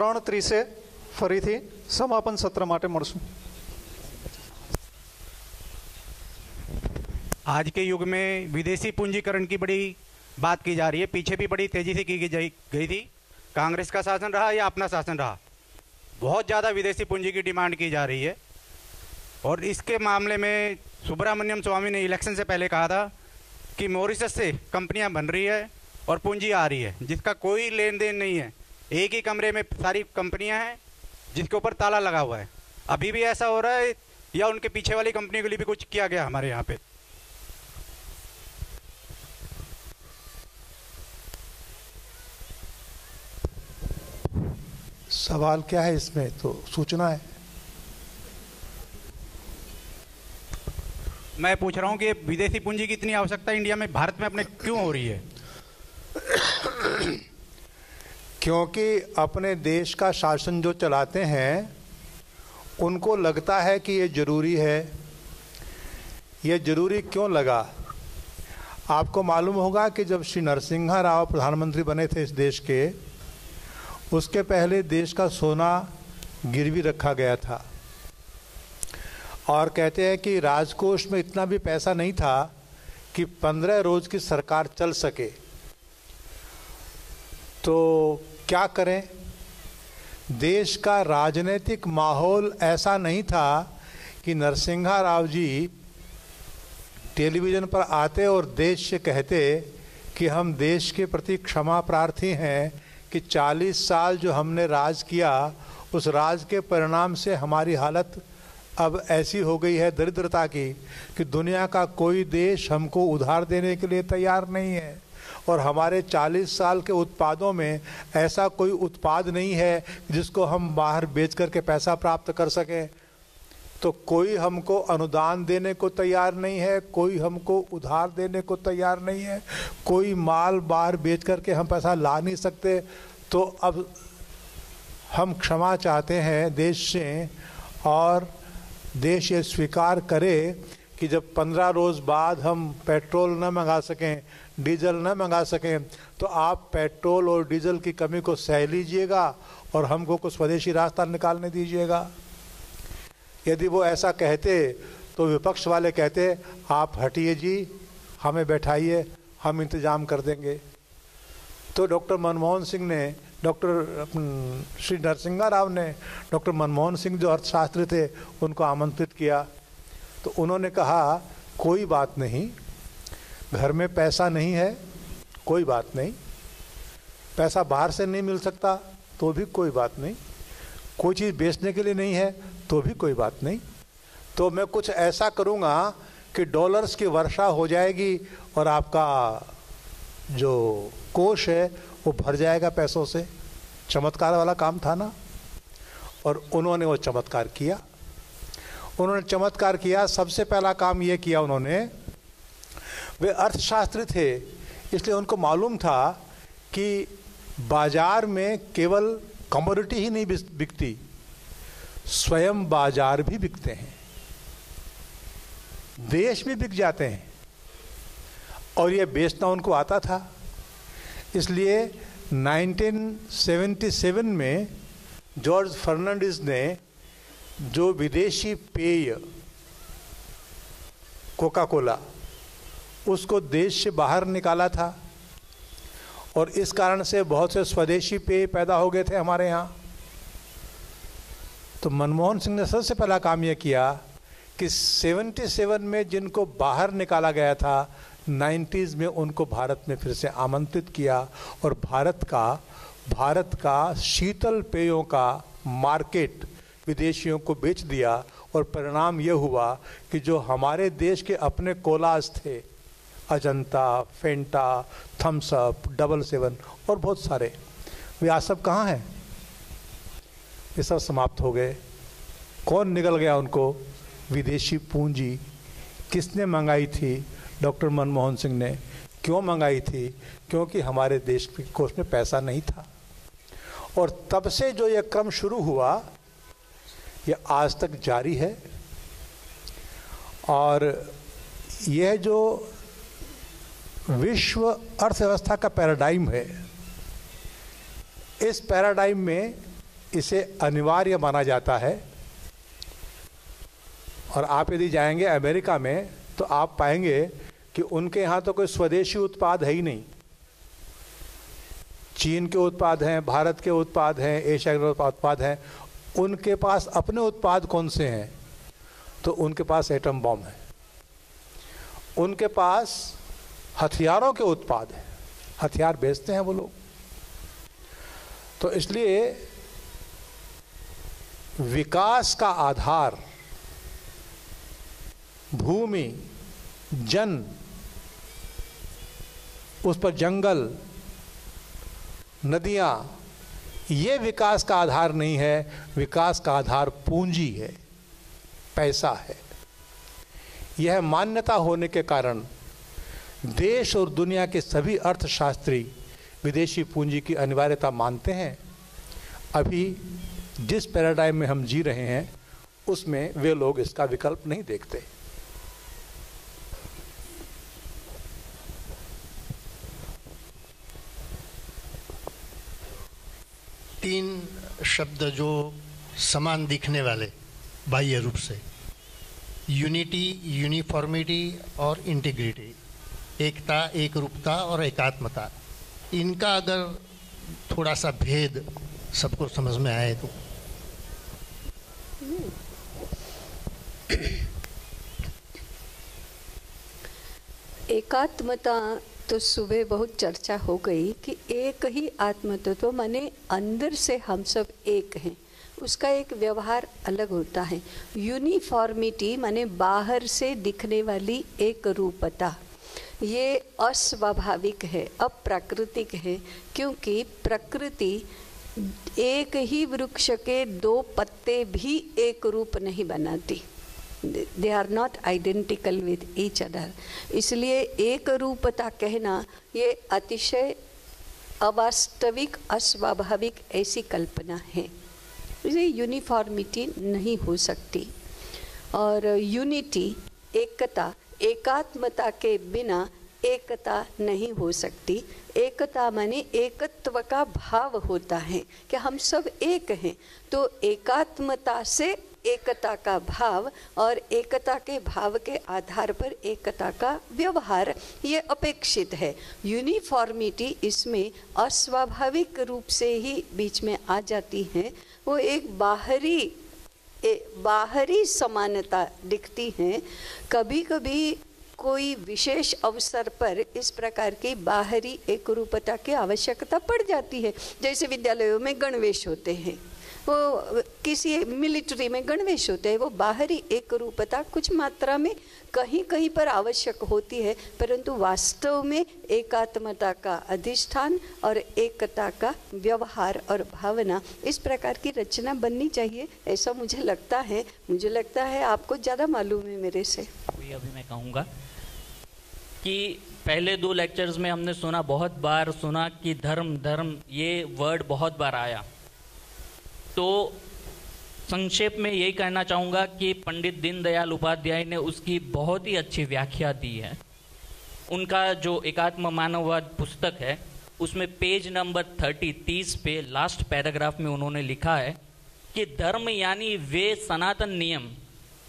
3:30 ફરીથી સમાપન સત્ર માટે મળશું। आज के युग में विदेशी पूंजीकरण की बड़ी बात की जा रही है, पीछे भी बड़ी तेजी से की गई थी। कांग्रेस का शासन रहा या अपना शासन रहा, बहुत ज़्यादा विदेशी पूंजी की डिमांड की जा रही है। और इसके मामले में सुब्रमण्यम स्वामी ने इलेक्शन से पहले कहा था कि मॉरिशस से कंपनियां बन रही है और पूंजी आ रही है जिसका कोई लेन देन नहीं है। एक ही कमरे में सारी कंपनियाँ हैं जिसके ऊपर ताला लगा हुआ है। अभी भी ऐसा हो रहा है या उनके पीछे वाली कंपनी के लिए भी कुछ किया गया हमारे यहाँ पर? सवाल क्या है इसमें, तो सूचना है। मैं पूछ रहा हूं कि विदेशी पूंजी की इतनी आवश्यकता इंडिया में, भारत में अपने क्यों हो रही है? क्योंकि अपने देश का शासन जो चलाते हैं उनको लगता है कि ये जरूरी है। ये जरूरी क्यों लगा? आपको मालूम होगा कि जब श्री नरसिम्हा राव प्रधानमंत्री बने थे इस देश के, उसके पहले देश का सोना गिरवी रखा गया था और कहते हैं कि राजकोष में इतना भी पैसा नहीं था कि 15 रोज की सरकार चल सके। तो क्या करें, देश का राजनीतिक माहौल ऐसा नहीं था कि नरसिम्हा राव जी टेलीविज़न पर आते और देश से कहते कि हम देश के प्रति क्षमा प्रार्थी हैं कि 40 साल जो हमने राज किया उस राज के परिणाम से हमारी हालत अब ऐसी हो गई है दरिद्रता की कि दुनिया का कोई देश हमको उधार देने के लिए तैयार नहीं है और हमारे 40 साल के उत्पादों में ऐसा कोई उत्पाद नहीं है जिसको हम बाहर बेच करके पैसा प्राप्त कर सकें। तो कोई हमको अनुदान देने को तैयार नहीं है, कोई हमको उधार देने को तैयार नहीं है, कोई माल बाहर बेच करके हम पैसा ला नहीं सकते। तो अब हम क्षमा चाहते हैं देश से और देश ये स्वीकार करे कि जब 15 रोज बाद हम पेट्रोल न मंगा सकें, डीजल न मंगा सकें, तो आप पेट्रोल और डीजल की कमी को सह लीजिएगा और हमको कुछ स्वदेशी रास्ता निकालने दीजिएगा। यदि वो ऐसा कहते तो विपक्ष वाले कहते आप हटिए जी, हमें बैठाइए, हम इंतज़ाम कर देंगे। तो डॉक्टर मनमोहन सिंह ने, डॉक्टर श्री नरसिम्हा राव ने डॉक्टर मनमोहन सिंह जो अर्थशास्त्री थे उनको आमंत्रित किया। तो उन्होंने कहा कोई बात नहीं, घर में पैसा नहीं है कोई बात नहीं, पैसा बाहर से नहीं मिल सकता तो भी कोई बात नहीं, कोई चीज़ बेचने के लिए नहीं है तो भी कोई बात नहीं, तो मैं कुछ ऐसा करूँगा कि डॉलर्स की वर्षा हो जाएगी और आपका जो कोष है वो भर जाएगा पैसों से। चमत्कार वाला काम था ना, और उन्होंने वो चमत्कार किया। उन्होंने चमत्कार किया, सबसे पहला काम ये किया उन्होंने, वे अर्थशास्त्री थे इसलिए उनको मालूम था कि बाज़ार में केवल कमोडिटी ही नहीं बिकती, स्वयं बाजार भी बिकते हैं, देश भी बिक जाते हैं और ये बेचना उनको आता था। इसलिए 1977 में जॉर्ज फर्नांडिस ने जो विदेशी पेय कोका कोला उसको देश से बाहर निकाला था और इस कारण से बहुत से स्वदेशी पेय पैदा हो गए थे हमारे यहाँ। तो मनमोहन सिंह ने सबसे पहला काम यह किया कि 77 में जिनको बाहर निकाला गया था 90s में उनको भारत में फिर से आमंत्रित किया और भारत का शीतल पेयों का मार्केट विदेशियों को बेच दिया। और परिणाम यह हुआ कि जो हमारे देश के अपने कोलाज थे, अजंता, फेंटा, थम्सअप, 7/7 और बहुत सारे, वे आज सब कहाँ हैं? ये सब समाप्त हो गए। कौन निगल गया उनको? विदेशी पूंजी। किसने मंगाई थी? डॉक्टर मनमोहन सिंह ने। क्यों मंगाई थी? क्योंकि हमारे देश के कोष में पैसा नहीं था। और तब से जो ये क्रम शुरू हुआ ये आज तक जारी है। और यह जो विश्व अर्थव्यवस्था का पैराडाइम है, इस पैराडाइम में इसे अनिवार्य माना जाता है। और आप यदि जाएंगे अमेरिका में तो आप पाएंगे कि उनके यहाँ तो कोई स्वदेशी उत्पाद है ही नहीं। चीन के उत्पाद हैं, भारत के उत्पाद हैं, एशिया के उत्पाद हैं, उनके पास अपने उत्पाद कौन से हैं? तो उनके पास एटम बम है, उनके पास हथियारों के उत्पाद हैं, हथियार बेचते हैं वो लोग। तो इसलिए विकास का आधार भूमि, जन, उस पर जंगल, नदियाँ, ये विकास का आधार नहीं है। विकास का आधार पूंजी है, पैसा है। यह मान्यता होने के कारण देश और दुनिया के सभी अर्थशास्त्री विदेशी पूंजी की अनिवार्यता मानते हैं। अभी जिस पैराडाइम में हम जी रहे हैं उसमें वे लोग इसका विकल्प नहीं देखते। तीन शब्द जो समान दिखने वाले बाह्य रूप से, यूनिटी, यूनिफॉर्मिटी और इंटीग्रिटी, एकता, एक रूपता और एकात्मता, इनका अगर थोड़ा सा भेद सबको समझ में आए तो। एकात्मता तो सुबह बहुत चर्चा हो गई कि एक ही आत्मतत्व माने अंदर से हम सब एक हैं, उसका एक व्यवहार अलग होता है। यूनिफॉर्मिटी माने बाहर से दिखने वाली एक रूपता, ये अस्वाभाविक है, अप्राकृतिक है, क्योंकि प्रकृति एक ही वृक्ष के दो पत्ते भी एक रूप नहीं बनाती। They are not identical with each other. इसलिए एक रूपता कहना ये अतिशय अवास्तविक, अस्वाभाविक ऐसी कल्पना है। इसलिए यूनिफॉर्मिटी नहीं हो सकती। और यूनिटी, एकता, एकात्मता के बिना एकता नहीं हो सकती। एकता माने एकत्व का भाव होता है कि हम सब एक हैं, तो एकात्मता से एकता का भाव और एकता के भाव के आधार पर एकता का व्यवहार, ये अपेक्षित है। यूनिफॉर्मिटी इसमें अस्वाभाविक रूप से ही बीच में आ जाती है। वो एक बाहरी समानता दिखती है। कभी कभी कोई विशेष अवसर पर इस प्रकार की बाहरी एक रूपता की आवश्यकता पड़ जाती है। जैसे विद्यालयों में गणवेश होते हैं, वो किसी मिलिट्री में गणवेश होते हैं, वो बाहरी एक रूपता कुछ मात्रा में कहीं कहीं पर आवश्यक होती है, परंतु वास्तव में एकात्मता का अधिष्ठान और एकता का व्यवहार और भावना, इस प्रकार की रचना बननी चाहिए, ऐसा मुझे लगता है। आपको ज़्यादा मालूम है मेरे से। अभी मैं कहूँगा कि पहले दो लेक्चर्स में हमने सुना, बहुत बार सुना कि धर्म ये वर्ड बहुत बार आया। तो संक्षेप में यही कहना चाहूँगा कि पंडित दीनदयाल उपाध्याय ने उसकी बहुत ही अच्छी व्याख्या दी है। उनका जो एकात्म मानववाद पुस्तक है उसमें पेज नंबर 30 पे लास्ट पैराग्राफ में उन्होंने लिखा है कि धर्म यानी वे सनातन नियम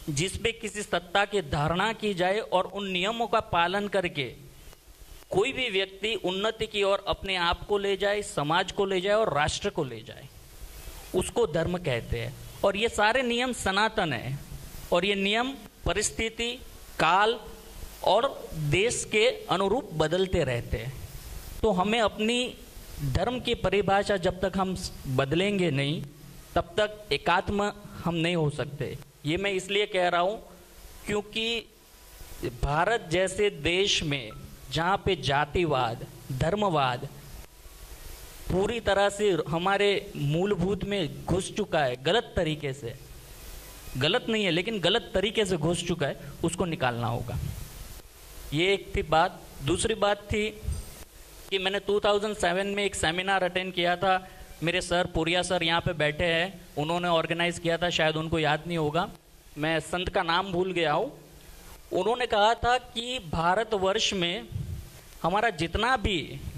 जिसपे किसी सत्ता की धारणा की जाए और उन नियमों का पालन करके कोई भी व्यक्ति उन्नति की ओर अपने आप को ले जाए, समाज को ले जाए और राष्ट्र को ले जाए, उसको धर्म कहते हैं। और ये सारे नियम सनातन हैं और ये नियम परिस्थिति, काल और देश के अनुरूप बदलते रहते हैं। तो हमें अपनी धर्म की परिभाषा जब तक हम बदलेंगे नहीं तब तक एकात्म हम नहीं हो सकते। ये मैं इसलिए कह रहा हूँ क्योंकि भारत जैसे देश में जहाँ पे जातिवाद, धर्मवाद पूरी तरह से हमारे मूलभूत में घुस चुका है, गलत तरीके से, गलत नहीं है लेकिन गलत तरीके से घुस चुका है, उसको निकालना होगा। ये एक थी बात। दूसरी बात थी कि मैंने 2007 में एक सेमिनार अटेंड किया था। मेरे सर पुरिया सर यहाँ पे बैठे हैं, उन्होंने ऑर्गेनाइज किया था, शायद उनको याद नहीं होगा, मैं संत का नाम भूल गया हूँ। उन्होंने कहा था कि भारतवर्ष में हमारा जितना भी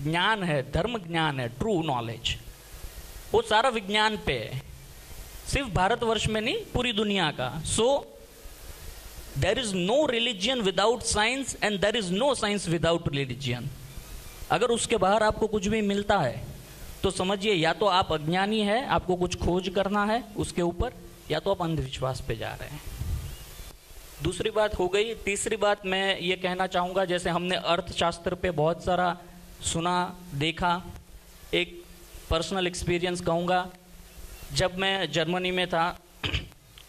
ज्ञान है, धर्म ज्ञान है, ट्रू नॉलेज, वो सारा विज्ञान पे है। सिर्फ भारतवर्ष में नहीं, पूरी दुनिया का. So there is no religion without science and there is no science without religion. अगर उसके बाहर आपको कुछ भी मिलता है तो समझिए या तो आप अज्ञानी है, आपको कुछ खोज करना है उसके ऊपर, या तो आप अंधविश्वास पे जा रहे हैं. दूसरी बात हो गई. तीसरी बात मैं ये कहना चाहूँगा, जैसे हमने अर्थशास्त्र पे बहुत सारा सुना देखा, एक पर्सनल एक्सपीरियंस कहूँगा. जब मैं जर्मनी में था,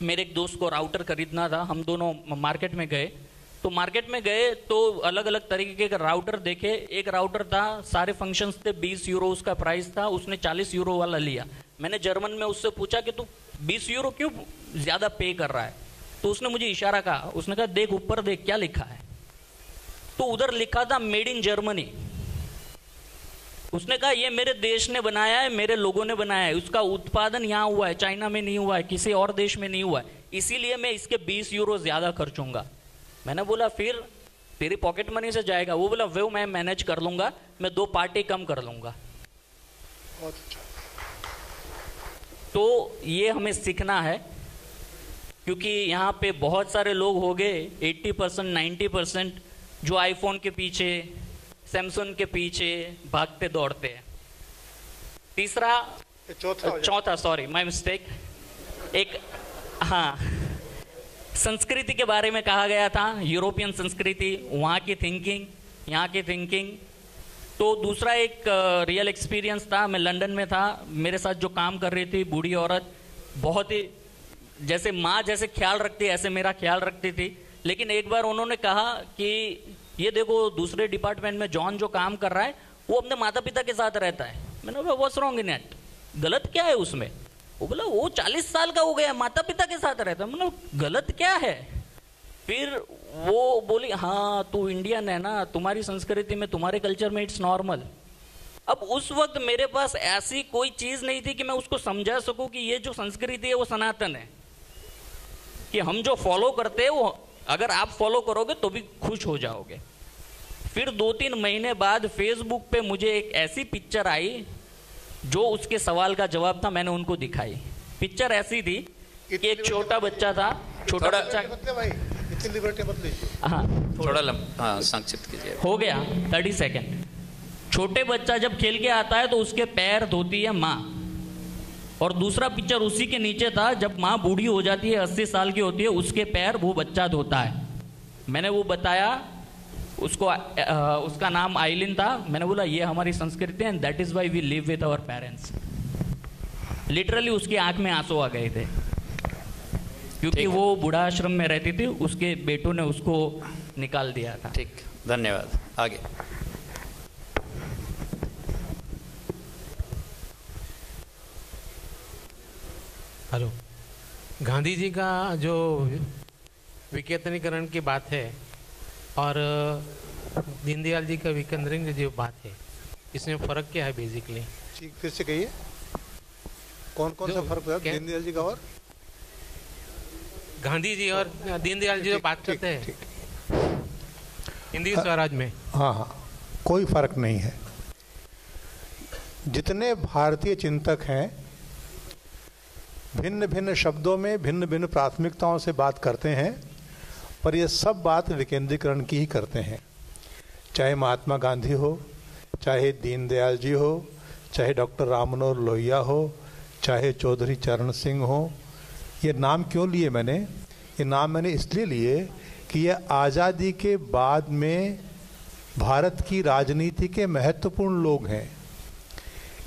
मेरे एक दोस्त को राउटर खरीदना था. हम दोनों मार्केट में गए, तो मार्केट में गए तो अलग अलग तरीके के राउटर देखे. एक राउटर था, सारे फंक्शंस थे, 20 यूरो उसका प्राइस था, उसने 40 यूरो वाला लिया. मैंने जर्मन में उससे पूछा कि तू 20 यूरो क्यों ज़्यादा पे कर रहा है, तो उसने मुझे इशारा कहा, उसने कहा देख ऊपर देख क्या लिखा है. तो उधर लिखा था मेड इन जर्मनी. उसने कहा ये मेरे देश ने बनाया है, मेरे लोगों ने बनाया है, उसका उत्पादन यहाँ हुआ है, चाइना में नहीं हुआ है, किसी और देश में नहीं हुआ है, इसीलिए मैं इसके 20 यूरो ज़्यादा खर्चूंगा. मैंने बोला फिर तेरी पॉकेट मनी से जाएगा. वो बोला वो मैं मैनेज कर लूँगा, मैं दो पार्टी कम कर लूँगा. तो ये हमें सीखना है, क्योंकि यहाँ पे बहुत सारे लोग हो गए 80% 90% जो आईफोन के पीछे, सैमसंग के पीछे भागते दौड़ते हैं. तीसरा चौथा, सॉरी माय मिस्टेक, एक हाँ संस्कृति के बारे में कहा गया था, यूरोपियन संस्कृति, वहाँ की थिंकिंग, यहाँ की थिंकिंग. तो दूसरा एक रियल एक्सपीरियंस था. मैं लंदन में था, मेरे साथ जो काम कर रही थी बूढ़ी औरत, बहुत ही जैसे माँ जैसे ख्याल रखती ऐसे मेरा ख्याल रखती थी. लेकिन एक बार उन्होंने कहा कि ये देखो दूसरे डिपार्टमेंट में जॉन जो काम कर रहा है वो अपने माता पिता के साथ रहता है. मैंने बोला व्हाट्स रॉन्ग इन इट, गलत क्या है उसमें. वो बोला वो 40 साल का हो गया, माता पिता के साथ रहता है. मैंने गलत क्या है. फिर वो बोली हाँ तू इंडियन है ना, तुम्हारी संस्कृति में तुम्हारे कल्चर में इट्स नॉर्मल. अब उस वक्त मेरे पास ऐसी कोई चीज़ नहीं थी कि मैं उसको समझा सकूँ कि ये जो संस्कृति है वो सनातन है, कि हम जो फॉलो करते हैं वो अगर आप फॉलो करोगे तो भी खुश हो जाओगे. फिर 2-3 महीने बाद फेसबुक पे मुझे एक ऐसी पिक्चर आई जो उसके सवाल का जवाब था, मैंने उनको दिखाई. पिक्चर ऐसी थी कि एक छोटा बच्चा था, छोटा बच्चा हाँ थोड़ा लंबा संक्षिप्त कीजिए, हो गया 30 सेकेंड. छोटे बच्चा जब खेल के आता है तो उसके पैर धोती है माँ, और दूसरा पिक्चर उसी के नीचे था, जब माँ बूढ़ी हो जाती है 80 साल की होती है, उसके पैर वो बच्चा धोता है. मैंने वो बताया उसको, उसका नाम आइलिन था. मैंने बोला ये हमारी संस्कृति है and that is why we live with our parents. Literally उसकी आंख में आंसू आ गए थे, क्योंकि वो बूढ़ा आश्रम में रहती थी, उसके बेटों ने उसको निकाल दिया था. ठीक, धन्यवाद. आगे हेलो. गांधी जी का जो विकेंद्रीकरण की बात है और दीनदयाल जी का विकेंद्रीकरण की जो बात है, इसमें फ़र्क क्या है बेसिकली? ठीक, फिर से कहिए कौन कौन सा फर्क है दीनदयाल जी का और गांधी जी और दीनदयाल जी जो बात करते हैं हिंदी स्वराज में. हाँ हाँ, कोई फर्क नहीं है. जितने भारतीय चिंतक हैं भिन्न भिन्न शब्दों में भिन्न भिन्न प्राथमिकताओं से बात करते हैं, पर ये सब बात विकेंद्रीकरण की ही करते हैं. चाहे महात्मा गांधी हो, चाहे दीनदयाल जी हो, चाहे डॉक्टर राम मनोहर लोहिया हो, चाहे चौधरी चरण सिंह हो. ये नाम क्यों लिए मैंने? ये नाम मैंने इसलिए लिए कि ये आज़ादी के बाद में भारत की राजनीति के महत्वपूर्ण लोग हैं.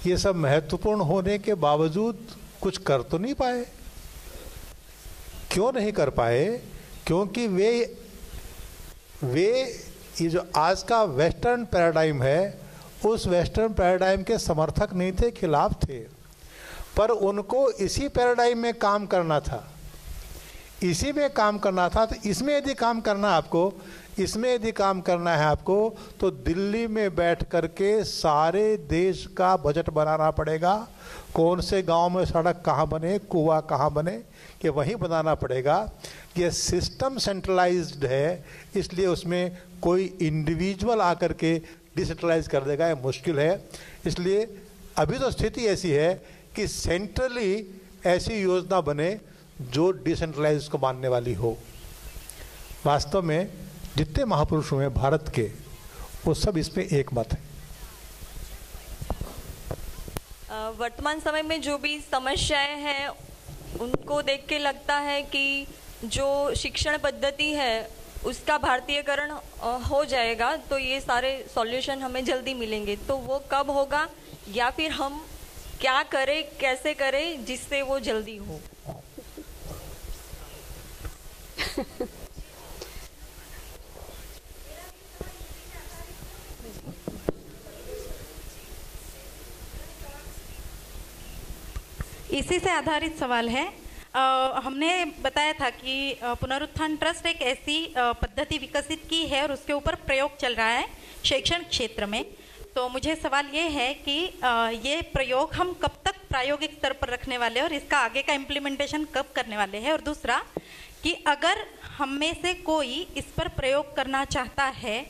ये सब महत्वपूर्ण होने के बावजूद कुछ कर तो नहीं पाए. क्यों नहीं कर पाए? क्योंकि वे ये जो आज का वेस्टर्न पैराडाइम है, उस वेस्टर्न पैराडाइम के समर्थक नहीं थे, खिलाफ थे, पर उनको इसी पैराडाइम में काम करना था, इसी में काम करना था. तो इसमें यदि काम करना है आपको, इसमें यदि काम करना है आपको, तो दिल्ली में बैठ करके सारे देश का बजट बनाना पड़ेगा. कौन से गांव में सड़क कहाँ बने, कुआं कहाँ बने, ये वहीं बनाना पड़ेगा. ये सिस्टम सेंट्रलाइज्ड है, इसलिए उसमें कोई इंडिविजुअल आकर के डिसेंट्रलाइज कर देगा ये मुश्किल है. इसलिए अभी तो स्थिति ऐसी है कि सेंट्रली ऐसी योजना बने जो डिसेंट्रलाइज को मानने वाली हो। वास्तव में जितने महापुरुष हुए भारत के, वो सब इसमें एक मत है। वर्तमान समय में जो भी समस्याएं हैं उनको देख के लगता है कि जो शिक्षण पद्धति है उसका भारतीयकरण हो जाएगा तो ये सारे सॉल्यूशन हमें जल्दी मिलेंगे, तो वो कब होगा या फिर हम क्या करें, कैसे करें जिससे वो जल्दी हो? इसी से आधारित सवाल है। हमने बताया था कि पुनरुत्थान ट्रस्ट एक ऐसी पद्धति विकसित की है और उसके ऊपर प्रयोग चल रहा है शैक्षण क्षेत्र में, तो मुझे सवाल ये है कि ये प्रयोग हम कब तक प्रायोगिक स्तर पर रखने वाले हैं और इसका आगे का इम्प्लीमेंटेशन कब करने वाले हैं? और दूसरा कि अगर हम में से कोई इस पर प्रयोग करना चाहता है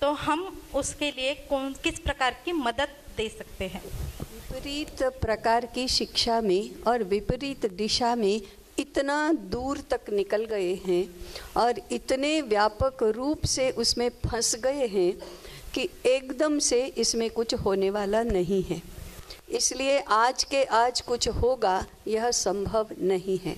तो हम उसके लिए किस प्रकार की मदद दे सकते हैं? विपरीत प्रकार की शिक्षा में और विपरीत दिशा में इतना दूर तक निकल गए हैं और इतने व्यापक रूप से उसमें फंस गए हैं कि एकदम से इसमें कुछ होने वाला नहीं है। इसलिए आज के आज कुछ होगा यह संभव नहीं है।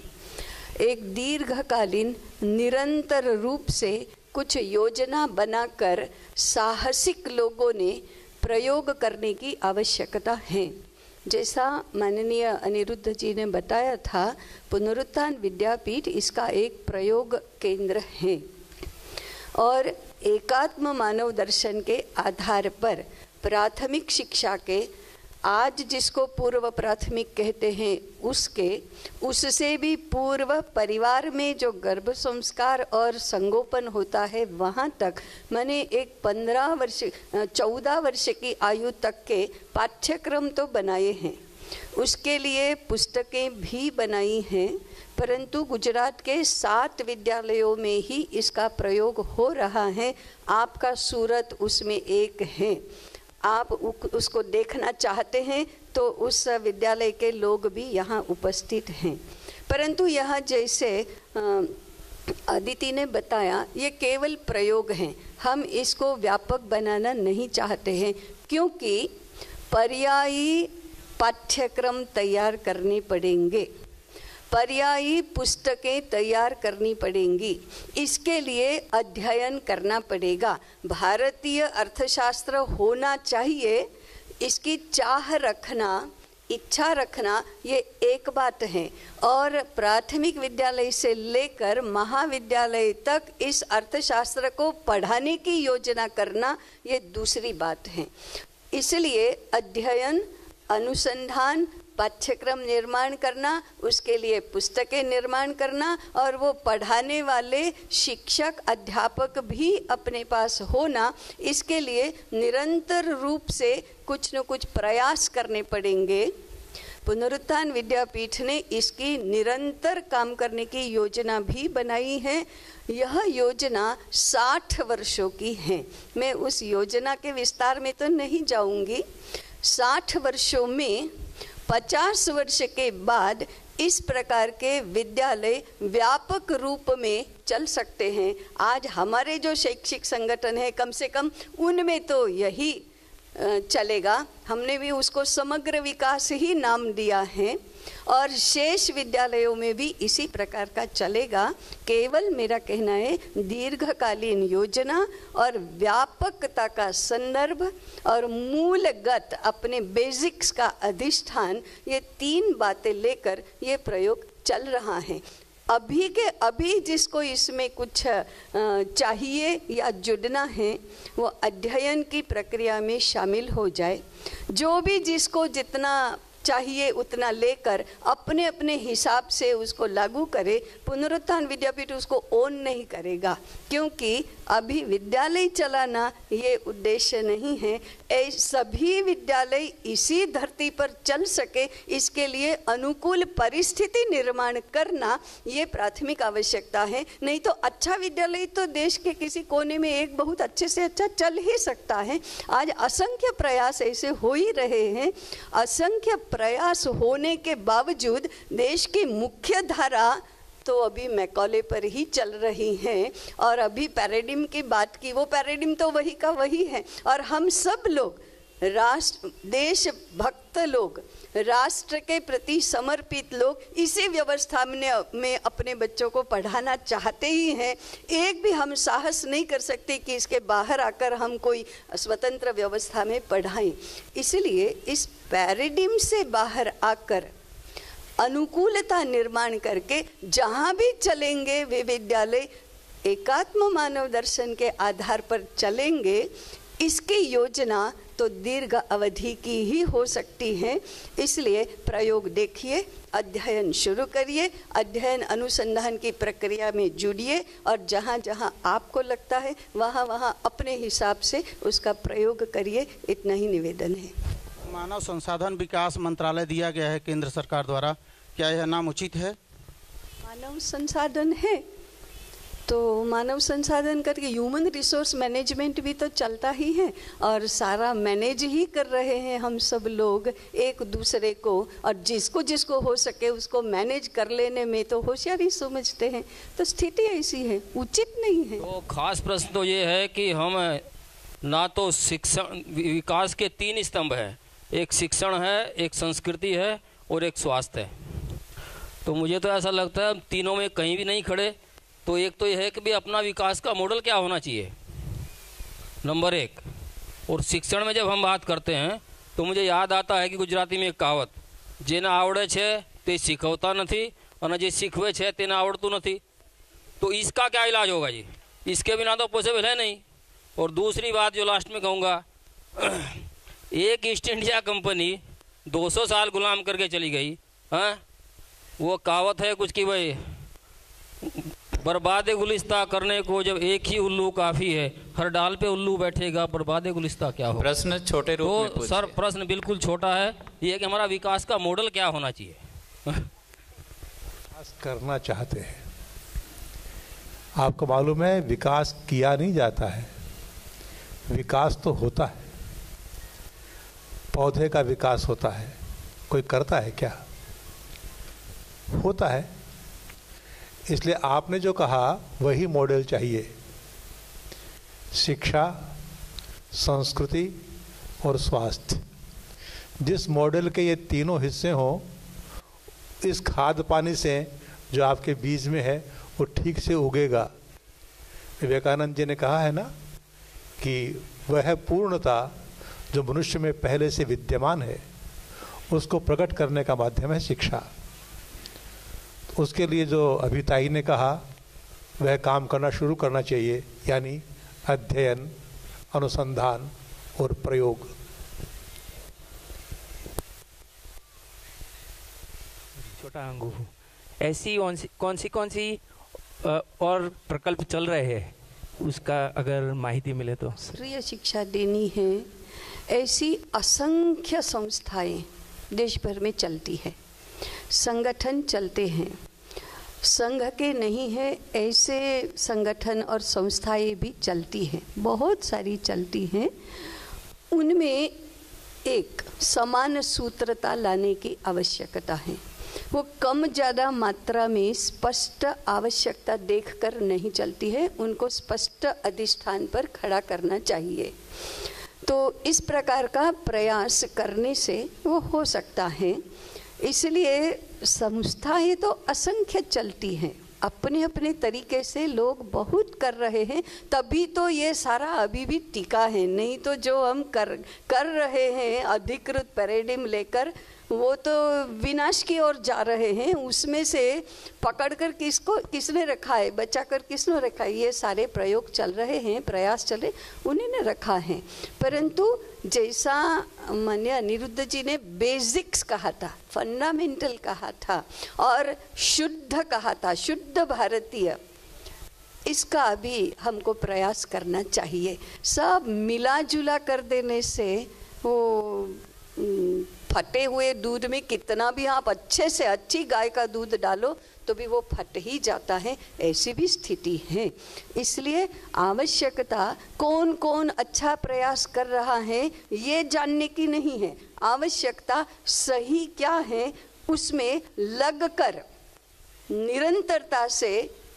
एक दीर्घकालीन निरंतर रूप से कुछ योजना बनाकर साहसिक लोगों ने प्रयोग करने की आवश्यकता है। जैसा माननीय अनिरुद्ध जी ने बताया था, पुनरुत्थान विद्यापीठ इसका एक प्रयोग केंद्र है और एकात्म मानव दर्शन के आधार पर प्राथमिक शिक्षा के, आज जिसको पूर्व प्राथमिक कहते हैं उसके, उससे भी पूर्व परिवार में जो गर्भ संस्कार और संगोपन होता है वहाँ तक, माने एक 14 वर्ष की आयु तक के पाठ्यक्रम तो बनाए हैं, उसके लिए पुस्तकें भी बनाई हैं, परंतु गुजरात के 7 विद्यालयों में ही इसका प्रयोग हो रहा है। आपका सूरत उसमें एक है। आप उसको देखना चाहते हैं तो उस विद्यालय के लोग भी यहाँ उपस्थित हैं। परंतु यह जैसे अदिति ने बताया, ये केवल प्रयोग हैं, हम इसको व्यापक बनाना नहीं चाहते हैं क्योंकि पर्यायी पाठ्यक्रम तैयार करने पड़ेंगे, पर्यायी पुस्तकें तैयार करनी पड़ेंगी, इसके लिए अध्ययन करना पड़ेगा। भारतीय अर्थशास्त्र होना चाहिए, इसकी चाह रखना, इच्छा रखना, ये एक बात है, और प्राथमिक विद्यालय से लेकर महाविद्यालय तक इस अर्थशास्त्र को पढ़ाने की योजना करना, ये दूसरी बात है। इसलिए अध्ययन, अनुसंधान, पाठ्यक्रम निर्माण करना, उसके लिए पुस्तकें निर्माण करना और वो पढ़ाने वाले शिक्षक, अध्यापक भी अपने पास होना, इसके लिए निरंतर रूप से कुछ न कुछ प्रयास करने पड़ेंगे। पुनरुत्थान विद्यापीठ ने इसकी निरंतर काम करने की योजना भी बनाई है। यह योजना 60 वर्षों की है। मैं उस योजना के विस्तार में तो नहीं जाऊंगी। 60 वर्षों में 50 वर्ष के बाद इस प्रकार के विद्यालय व्यापक रूप में चल सकते हैं। आज हमारे जो शैक्षिक संगठन है, कम से कम उनमें तो यही चलेगा। हमने भी उसको समग्र विकास ही नाम दिया है और शेष विद्यालयों में भी इसी प्रकार का चलेगा। केवल मेरा कहना है दीर्घकालीन योजना और व्यापकता का संदर्भ और मूलगत अपने बेसिक्स का अधिष्ठान, ये 3 बातें लेकर ये प्रयोग चल रहा है। अभी के अभी जिसको इसमें कुछ चाहिए या जुड़ना है वो अध्ययन की प्रक्रिया में शामिल हो जाए। जो भी जिसको जितना चाहिए उतना लेकर अपने अपने हिसाब से उसको लागू करे। पुनरुत्थान विद्यापीठ उसको ओन नहीं करेगा क्योंकि अभी विद्यालय चलाना ये उद्देश्य नहीं है। सभी विद्यालय इसी धरती पर चल सके इसके लिए अनुकूल परिस्थिति निर्माण करना ये प्राथमिक आवश्यकता है। नहीं तो अच्छा विद्यालय तो देश के किसी कोने में एक बहुत अच्छे से अच्छा चल ही सकता है। आज असंख्य प्रयास ऐसे हो ही रहे हैं, असंख्य प्रयास होने के बावजूद देश की मुख्य धारा तो अभी मैकॉले पर ही चल रही हैं। और अभी पैराडिम की बात की, वो पैराडिम तो वही का वही है। और हम सब लोग देशभक्त लोग, राष्ट्र के प्रति समर्पित लोग इसी व्यवस्था में अपने बच्चों को पढ़ाना चाहते ही हैं। एक भी हम साहस नहीं कर सकते कि इसके बाहर आकर हम कोई स्वतंत्र व्यवस्था में पढ़ाएं। इसलिए इस पैराडिम से बाहर आकर अनुकूलता निर्माण करके जहाँ भी चलेंगे वे विद्यालय एकात्म मानव दर्शन के आधार पर चलेंगे। इसकी योजना तो दीर्घ अवधि की ही हो सकती है। इसलिए प्रयोग देखिए, अध्ययन शुरू करिए, अध्ययन अनुसंधान की प्रक्रिया में जुड़िए और जहाँ जहाँ आपको लगता है वहाँ वहाँ अपने हिसाब से उसका प्रयोग करिए। इतना ही निवेदन है। मानव संसाधन विकास मंत्रालय दिया गया है केंद्र सरकार द्वारा, क्या यह नाम उचित है? मानव संसाधन है तो मानव संसाधन करके ह्यूमन रिसोर्स मैनेजमेंट भी तो चलता ही है और सारा मैनेज ही कर रहे हैं हम सब लोग एक दूसरे को। और जिसको जिसको हो सके उसको मैनेज कर लेने में तो होशियारी समझते हैं। तो स्थिति ऐसी है, उचित नहीं है। तो खास प्रश्न तो ये है कि हम ना तो शिक्षण विकास के 3 स्तंभ हैं, एक शिक्षण है, एक संस्कृति है और एक स्वास्थ्य है। तो मुझे तो ऐसा लगता है तीनों में कहीं भी नहीं खड़े। तो एक तो यह है कि भी अपना विकास का मॉडल क्या होना चाहिए, नंबर 1। और शिक्षण में जब हम बात करते हैं तो मुझे याद आता है कि गुजराती में एक कहावत, जेना आवड़े छे ते सीखवता नहीं और जे सीखवे छे तेने आवड़तू नहीं। तो इसका क्या इलाज होगा जी? इसके बिना तो पॉसिबल है नहीं। और दूसरी बात जो लास्ट में कहूँगा, एक ईस्ट इंडिया कंपनी 200 साल गुलाम करके चली गई। हाँ, वो कहावत है कुछ कि भाई बर्बाद गुलिस्ता करने को जब एक ही उल्लू काफ़ी है, हर डाल पे उल्लू बैठेगा, बर्बाद गुलिस्ता क्या हो। प्रश्न छोटे रूप में पूछिए। सर प्रश्न बिल्कुल छोटा है, ये है कि हमारा विकास का मॉडल क्या होना चाहिए। विकास करना चाहते हैं, आपको मालूम है विकास किया नहीं जाता है, विकास तो होता है। पौधे का विकास होता है, कोई करता है क्या? होता है। इसलिए आपने जो कहा वही मॉडल चाहिए। शिक्षा, संस्कृति और स्वास्थ्य, जिस मॉडल के ये तीनों हिस्से हों, इस खाद पानी से जो आपके बीज में है वो ठीक से उगेगा। विवेकानंद जी ने कहा है ना कि वह पूर्णता जो मनुष्य में पहले से विद्यमान है उसको प्रकट करने का माध्यम है शिक्षा। उसके लिए जो अभिताई ने कहा वह काम करना शुरू करना चाहिए, यानी अध्ययन, अनुसंधान और प्रयोग। छोटा अंगू, ऐसी कौन सी और प्रकल्प चल रहे हैं उसका अगर माहिती मिले तो। राष्ट्रीय शिक्षा देनी है, ऐसी असंख्य संस्थाएं देश भर में चलती है, संगठन चलते हैं, संघ के नहीं है ऐसे संगठन और संस्थाएं भी चलती हैं, बहुत सारी चलती हैं। उनमें एक समान सूत्रता लाने की आवश्यकता है। वो कम ज़्यादा मात्रा में स्पष्ट आवश्यकता देखकर नहीं चलती है, उनको स्पष्ट अधिष्ठान पर खड़ा करना चाहिए। तो इस प्रकार का प्रयास करने से वो हो सकता है। इसलिए संस्थाएं तो असंख्य चलती हैं, अपने अपने तरीके से लोग बहुत कर रहे हैं, तभी तो ये सारा अभी भी टिका है। नहीं तो जो हम कर रहे हैं अधिकृत पैराडिम लेकर, वो तो विनाश की ओर जा रहे हैं। उसमें से पकड़कर किसने रखा है, बचाकर किसने रखा है, ये सारे प्रयोग चल रहे हैं, प्रयास चले, उन्हीं ने रखा है। परंतु जैसा माननीय अनिरुद्ध जी ने बेसिक्स कहा था, फंडामेंटल कहा था और शुद्ध कहा था, शुद्ध भारतीय, इसका भी हमको प्रयास करना चाहिए। सब मिला जुला कर देने से वो फटे हुए दूध में कितना भी आप अच्छे से अच्छी गाय का दूध डालो तो भी वो फट ही जाता है, ऐसी भी स्थिति है। इसलिए आवश्यकता कौन कौन अच्छा प्रयास कर रहा है ये जानने की नहीं है, आवश्यकता सही क्या है उसमें लगकर निरंतरता से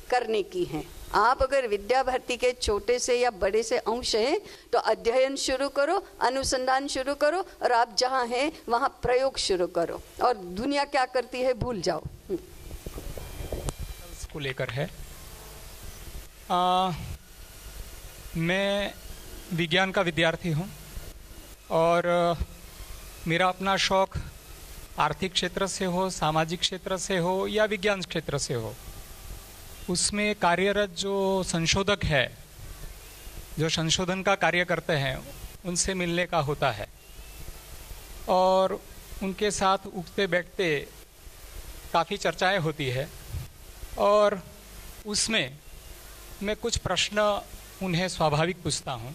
करने की है। आप अगर विद्या भारती के छोटे से या बड़े से अंश हैं तो अध्ययन शुरू करो, अनुसंधान शुरू करो और आप जहाँ हैं वहाँ प्रयोग शुरू करो, और दुनिया क्या करती है भूल जाओ। इसको लेकर है मैं विज्ञान का विद्यार्थी हूँ और मेरा अपना शौक आर्थिक क्षेत्र से हो, सामाजिक क्षेत्र से हो या विज्ञान क्षेत्र से हो, उसमें कार्यरत जो संशोधक है, जो संशोधन का कार्य करते हैं, उनसे मिलने का होता है और उनके साथ उठते बैठते काफ़ी चर्चाएं होती है और उसमें मैं कुछ प्रश्न उन्हें स्वाभाविक पूछता हूं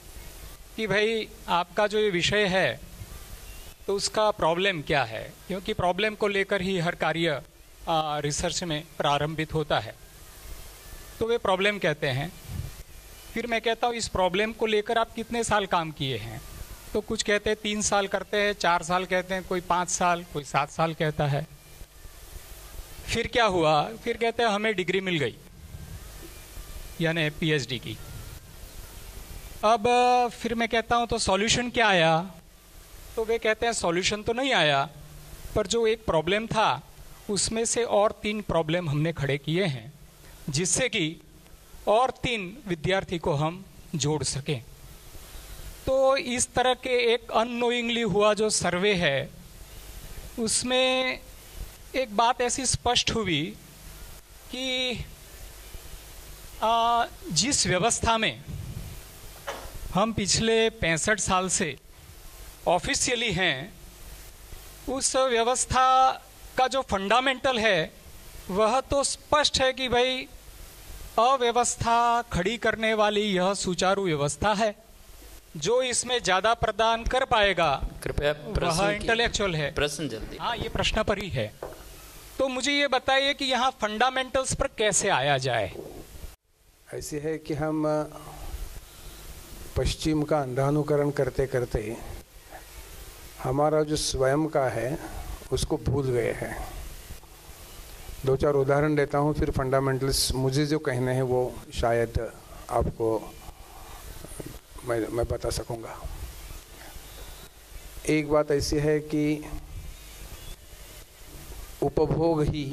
कि भाई आपका जो ये विषय है तो उसका प्रॉब्लम क्या है, क्योंकि प्रॉब्लम को लेकर ही हर कार्य रिसर्च में प्रारंभित होता है। तो वे प्रॉब्लम कहते हैं, फिर मैं कहता हूँ इस प्रॉब्लम को लेकर आप कितने साल काम किए हैं, तो कुछ कहते हैं 3 साल करते हैं, 4 साल कहते हैं, कोई 5 साल, कोई 7 साल कहता है। फिर क्या हुआ, फिर कहते हैं हमें डिग्री मिल गई यानी पीएचडी की। अब फिर मैं कहता हूँ तो सॉल्यूशन क्या आया, तो वे कहते हैं सॉल्यूशन तो नहीं आया पर जो एक प्रॉब्लम था उसमें से और 3 प्रॉब्लम हमने खड़े किए हैं जिससे कि और 3 विद्यार्थी को हम जोड़ सकें। तो इस तरह के एक अननोइंगली हुआ जो सर्वे है उसमें एक बात ऐसी स्पष्ट हुई कि जिस व्यवस्था में हम पिछले 65 साल से ऑफिशियली हैं उस व्यवस्था का जो फंडामेंटल है वह तो स्पष्ट है कि भाई अव्यवस्था खड़ी करने वाली यह सुचारू व्यवस्था है, जो इसमें ज्यादा प्रदान कर पाएगा कृपया वह इंटेलेक्चुअल है। प्रश्न जल्दी। हाँ, ये प्रश्न पर ही है। तो मुझे ये बताइए कि यहाँ फंडामेंटल्स पर कैसे आया जाए। ऐसे है कि हम पश्चिम का अंधानुकरण करते करते हमारा जो स्वयं का है उसको भूल गए हैं। 2-4 उदाहरण देता हूँ, फिर फंडामेंटल्स मुझे जो कहने हैं वो शायद आपको मैं बता सकूँगा। एक बात ऐसी है कि उपभोग ही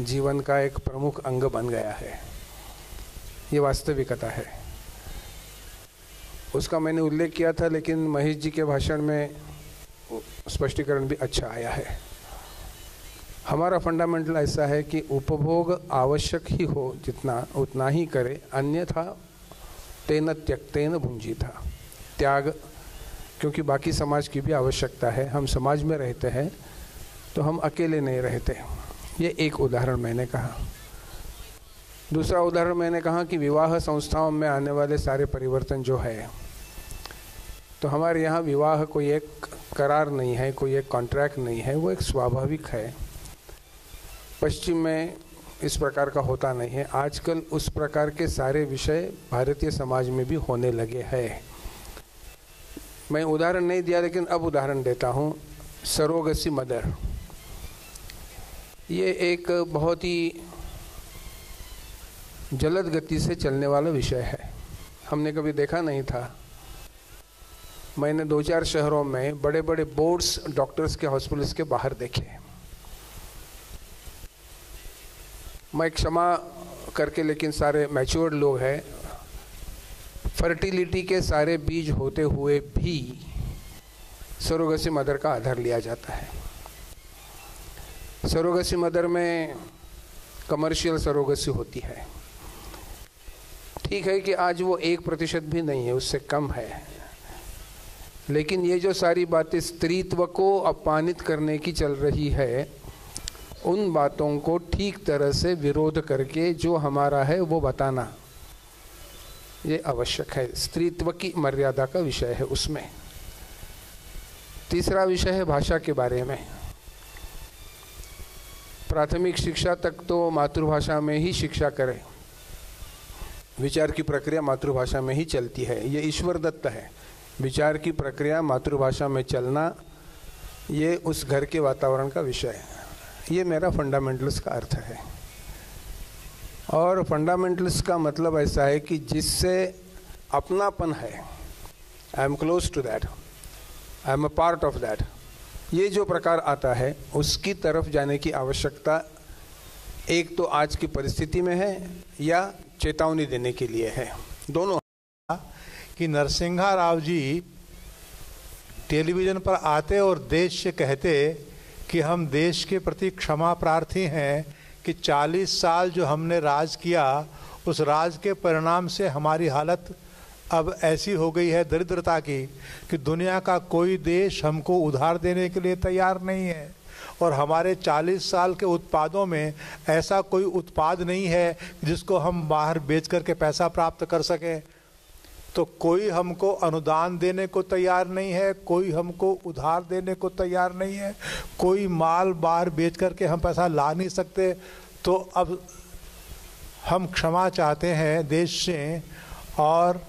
जीवन का एक प्रमुख अंग बन गया है, ये वास्तविकता है। उसका मैंने उल्लेख किया था लेकिन महेश जी के भाषण में स्पष्टीकरण भी अच्छा आया है। हमारा फंडामेंटल ऐसा है कि उपभोग आवश्यक ही हो जितना उतना ही करे, अन्यथा तेन त्यक्तेन भुंजी था त्याग, क्योंकि बाकी समाज की भी आवश्यकता है। हम समाज में रहते हैं तो हम अकेले नहीं रहते, ये एक उदाहरण मैंने कहा। दूसरा उदाहरण मैंने कहा कि विवाह संस्थाओं में आने वाले सारे परिवर्तन जो है, तो हमारे यहाँ विवाह कोई एक करार नहीं है, कोई एक कॉन्ट्रैक्ट नहीं है, वो एक स्वाभाविक है। पश्चिम में इस प्रकार का होता नहीं है, आजकल उस प्रकार के सारे विषय भारतीय समाज में भी होने लगे हैं। मैं उदाहरण नहीं दिया लेकिन अब उदाहरण देता हूँ, सरोगेसी मदर। ये एक बहुत ही जल्द गति से चलने वाला विषय है, हमने कभी देखा नहीं था। मैंने 2-4 शहरों में बड़े बड़े बोर्ड्स डॉक्टर्स के हॉस्पिटल्स के बाहर देखे। मैं क्षमा करके लेकिन सारे मैच्योर्ड लोग हैं, फर्टिलिटी के सारे बीज होते हुए भी सरोगेसी मदर का आधार लिया जाता है। सरोगेसी मदर में कमर्शियल सरोगेसी होती है, ठीक है कि आज वो 1% भी नहीं है, उससे कम है, लेकिन ये जो सारी बातें स्त्रीत्व को अपमानित करने की चल रही है, उन बातों को ठीक तरह से विरोध करके जो हमारा है वो बताना ये आवश्यक है, स्त्रीत्व की मर्यादा का विषय है उसमें। तीसरा विषय है भाषा के बारे में। प्राथमिक शिक्षा तक तो मातृभाषा में ही शिक्षा करें, विचार की प्रक्रिया मातृभाषा में ही चलती है, ये ईश्वर दत्त है। विचार की प्रक्रिया मातृभाषा में चलना ये उस घर के वातावरण का विषय है। ये मेरा फंडामेंटल्स का अर्थ है। और फंडामेंटल्स का मतलब ऐसा है कि जिससे अपनापन है, I am close to that, I am a part of that, ये जो प्रकार आता है उसकी तरफ जाने की आवश्यकता एक तो आज की परिस्थिति में है या चेतावनी देने के लिए है, दोनों। कि नरसिंहा राव जी टेलीविज़न पर आते और देश से कहते कि हम देश के प्रति क्षमा प्रार्थी हैं कि 40 साल जो हमने राज किया उस राज के परिणाम से हमारी हालत अब ऐसी हो गई है दरिद्रता की कि दुनिया का कोई देश हमको उधार देने के लिए तैयार नहीं है और हमारे 40 साल के उत्पादों में ऐसा कोई उत्पाद नहीं है जिसको हम बाहर बेच करके पैसा प्राप्त कर सकें। तो कोई हमको अनुदान देने को तैयार नहीं है, कोई हमको उधार देने को तैयार नहीं है, कोई माल बाहर बेच करके हम पैसा ला नहीं सकते। तो अब हम क्षमा चाहते हैं देश से और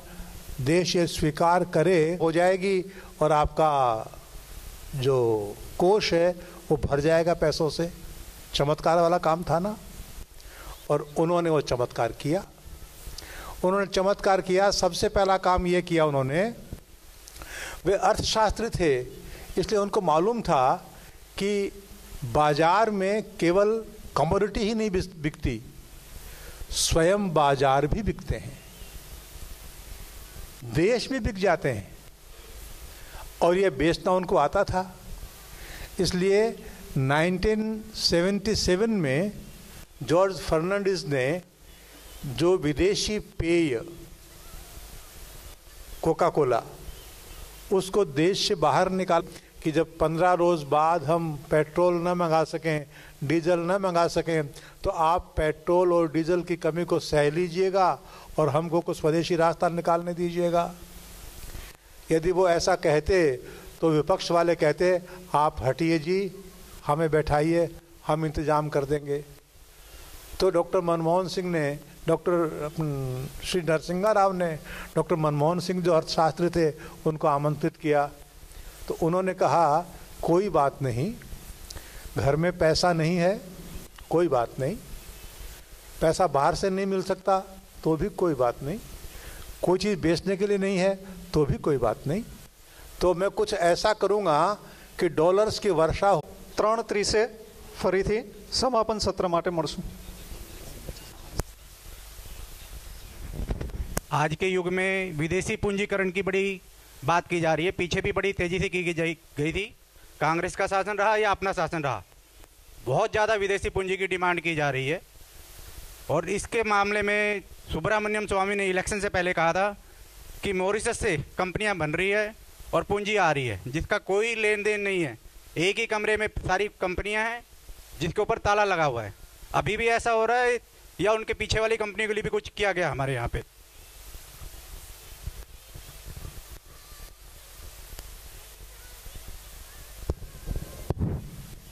देश ये स्वीकार करे हो जाएगी और आपका जो कोष है वो भर जाएगा पैसों से। चमत्कार वाला काम था ना, और उन्होंने वो चमत्कार किया। उन्होंने चमत्कार किया, सबसे पहला काम ये किया उन्होंने, वे अर्थशास्त्री थे इसलिए उनको मालूम था कि बाज़ार में केवल कमोडिटी ही नहीं बिकती, स्वयं बाज़ार भी बिकते हैं, देश भी बिक जाते हैं, और ये बेचना उनको आता था। इसलिए 1977 में जॉर्ज फर्नांडिस ने जो विदेशी पेय कोका कोला उसको देश से बाहर निकाल कि जब 15 रोज़ बाद हम पेट्रोल न मंगा सकें, डीजल न मंगा सकें, तो आप पेट्रोल और डीजल की कमी को सह लीजिएगा और हमको कुछ स्वदेशी रास्ता निकालने दीजिएगा। यदि वो ऐसा कहते तो विपक्ष वाले कहते आप हटिए जी, हमें बैठाइए, हम इंतज़ाम कर देंगे। तो डॉक्टर मनमोहन सिंह ने, डॉक्टर श्री नरसिंहा राव ने डॉक्टर मनमोहन सिंह जो अर्थशास्त्री थे उनको आमंत्रित किया। तो उन्होंने कहा कोई बात नहीं, घर में पैसा नहीं है कोई बात नहीं, पैसा बाहर से नहीं मिल सकता तो भी कोई बात नहीं, कोई चीज़ बेचने के लिए नहीं है तो भी कोई बात नहीं, तो मैं कुछ ऐसा करूँगा कि डॉलर्स की वर्षा हो। 33 फरी थी समापन सत्र माटे मळशुं। आज के युग में विदेशी पूंजीकरण की बड़ी बात की जा रही है, पीछे भी बड़ी तेजी से की गई थी, कांग्रेस का शासन रहा या अपना शासन रहा, बहुत ज़्यादा विदेशी पूंजी की डिमांड की जा रही है। और इसके मामले में सुब्रमण्यम स्वामी ने इलेक्शन से पहले कहा था कि मॉरिशस से कंपनियां बन रही है और पूंजी आ रही है जिसका कोई लेन देन नहीं है, एक ही कमरे में सारी कंपनियाँ हैं जिसके ऊपर ताला लगा हुआ है। अभी भी ऐसा हो रहा है या उनके पीछे वाली कंपनी के लिए भी कुछ किया गया हमारे यहाँ पे?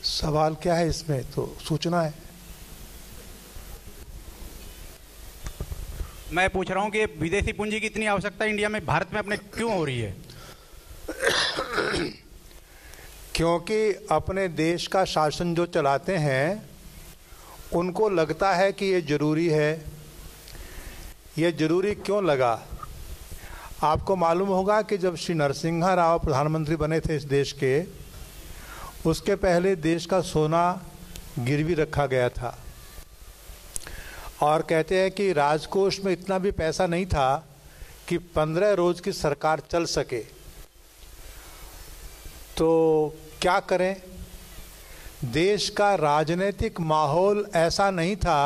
सवाल क्या है इसमें, तो सूचना है। मैं पूछ रहा हूँ कि विदेशी पूंजी की इतनी आवश्यकता इंडिया में, भारत में अपने क्यों हो रही है? क्योंकि अपने देश का शासन जो चलाते हैं उनको लगता है कि ये ज़रूरी है। ये ज़रूरी क्यों लगा? आपको मालूम होगा कि जब श्री नरसिंहा राव प्रधानमंत्री बने थे इस देश के, उसके पहले देश का सोना गिरवी रखा गया था और कहते हैं कि राजकोष में इतना भी पैसा नहीं था कि 15 रोज़ की सरकार चल सके। तो क्या करें, देश का राजनीतिक माहौल ऐसा नहीं था।